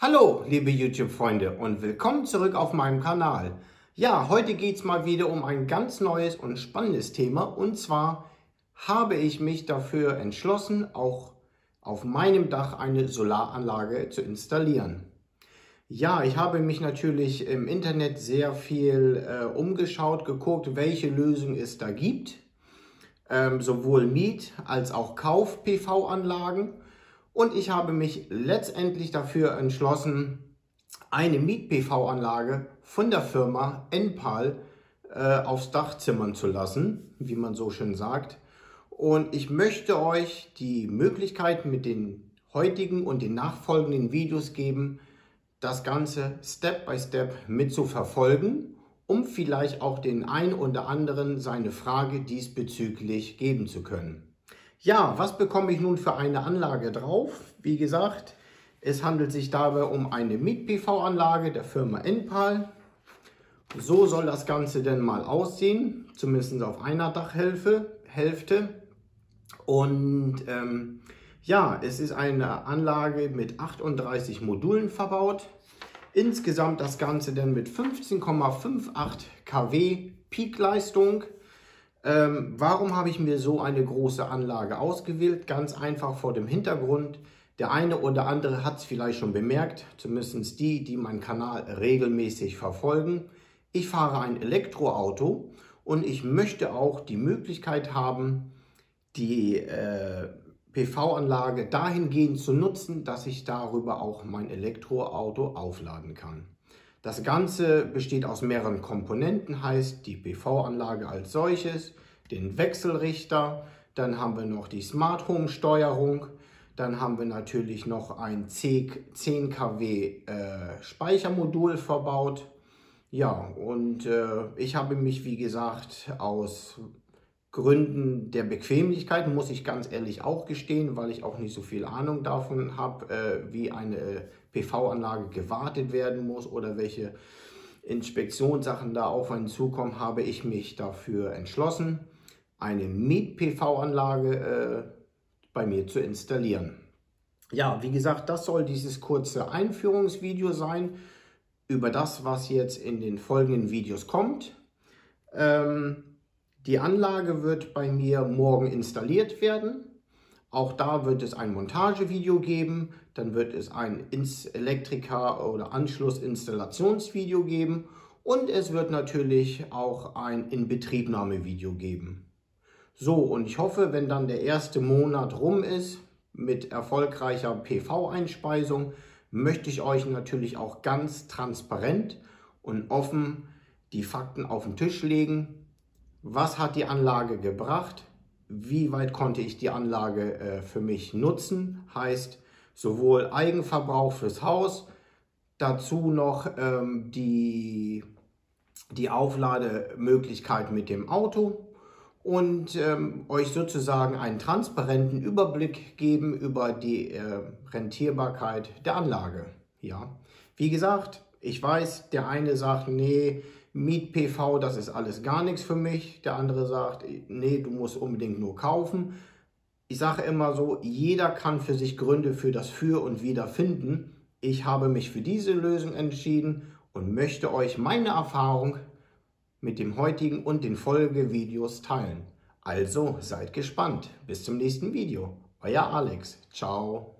Hallo liebe YouTube-Freunde und willkommen zurück auf meinem Kanal. Ja, heute geht es mal wieder um ein ganz neues und spannendes Thema, und zwar habe ich mich dafür entschlossen, auch auf meinem Dach eine Solaranlage zu installieren. Ja, ich habe mich natürlich im Internet sehr viel umgeschaut, geguckt, welche Lösung es da gibt, sowohl Miet- als auch Kauf-PV-Anlagen. Und ich habe mich letztendlich dafür entschlossen, eine Miet-PV-Anlage von der Firma Enpal aufs Dach zimmern zu lassen, wie man so schön sagt. Und ich möchte euch die Möglichkeit mit den heutigen und den nachfolgenden Videos geben, das Ganze Step-by-Step mitzuverfolgen, um vielleicht auch den einen oder anderen seine Frage diesbezüglich geben zu können. Ja, was bekomme ich nun für eine Anlage drauf? Wie gesagt, es handelt sich dabei um eine Miet-PV-Anlage der Firma Enpal. So soll das Ganze denn mal aussehen, zumindest auf einer Dachhälfte. Und ja, es ist eine Anlage mit 38 Modulen verbaut. Insgesamt das Ganze denn mit 15,58 kW Peakleistung. Warum habe ich mir so eine große Anlage ausgewählt? Ganz einfach vor dem Hintergrund. Der eine oder andere hat es vielleicht schon bemerkt, zumindest die, die meinen Kanal regelmäßig verfolgen. Ich fahre ein Elektroauto und ich möchte auch die Möglichkeit haben, die PV-Anlage dahingehend zu nutzen, dass ich darüber auch mein Elektroauto aufladen kann. Das Ganze besteht aus mehreren Komponenten, heißt die PV-Anlage als solches, den Wechselrichter, dann haben wir noch die Smart Home Steuerung, dann haben wir natürlich noch ein 10 kW Speichermodul verbaut. Ja, und ich habe mich, wie gesagt, aus Gründen der Bequemlichkeit, muss ich ganz ehrlich auch gestehen, weil ich auch nicht so viel Ahnung davon habe, wie eine PV-Anlage gewartet werden muss oder welche Inspektionssachen da auf einen zukommen, habe ich mich dafür entschlossen, eine Miet-PV-Anlage bei mir zu installieren. Ja, wie gesagt, das soll dieses kurze Einführungsvideo sein über das, was jetzt in den folgenden Videos kommt. Die Anlage wird bei mir morgen installiert werden. Auch da wird es ein Montagevideo geben, dann wird es ein Elektriker- oder Anschlussinstallationsvideo geben und es wird natürlich auch ein Inbetriebnahmevideo geben. So, und ich hoffe, wenn dann der erste Monat rum ist mit erfolgreicher PV-Einspeisung, möchte ich euch natürlich auch ganz transparent und offen die Fakten auf den Tisch legen. Was hat die Anlage gebracht? Wie weit konnte ich die Anlage für mich nutzen? Heißt, sowohl Eigenverbrauch fürs Haus, dazu noch die Auflademöglichkeit mit dem Auto und euch sozusagen einen transparenten Überblick geben über die Rentierbarkeit der Anlage. Ja, wie gesagt, ich weiß, der eine sagt, nee, Miet-PV, das ist alles gar nichts für mich. Der andere sagt, nee, du musst unbedingt nur kaufen. Ich sage immer so, jeder kann für sich Gründe für das Für und Wider finden. Ich habe mich für diese Lösung entschieden und möchte euch meine Erfahrung mit dem heutigen und den Folgevideos teilen. Also seid gespannt. Bis zum nächsten Video. Euer Alex. Ciao.